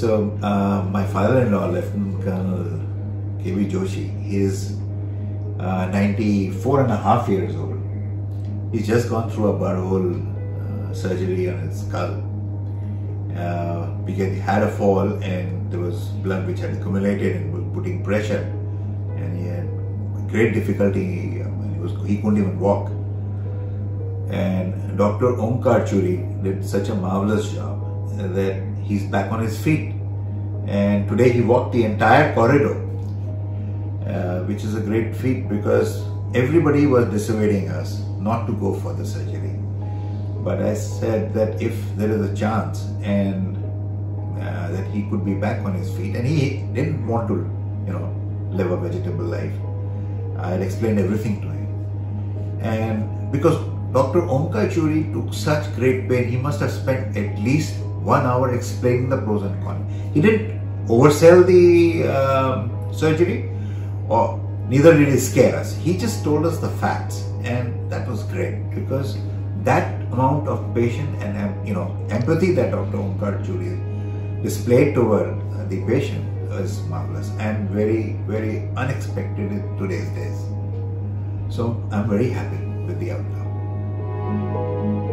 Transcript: So my father-in-law, Lieutenant Colonel KB Joshi, he is 94 and a half years old. He's just gone through a butthole surgery on his skull because he had a fall and there was blood which had accumulated and was putting pressure, and he had great difficulty. He couldn't even walk. And Dr. Omkar Churi did such a marvelous job that he's back on his feet, and today he walked the entire corridor, which is a great feat because everybody was dissuading us not to go for the surgery. But I said that if there is a chance and that he could be back on his feet, and he didn't want to, you know, live a vegetable life. I had explained everything to him, and because Dr. Omkar Churi took such great pain, he must have spent at least 1 hour explaining the pros and cons. He didn't oversell the surgery, or neither did he scare us. He just told us the facts, and that was great because that amount of patience and, you know, empathy that Dr. Omkar Churi displayed toward the patient is marvelous and very, very unexpected in today's days. So I'm very happy with the outcome.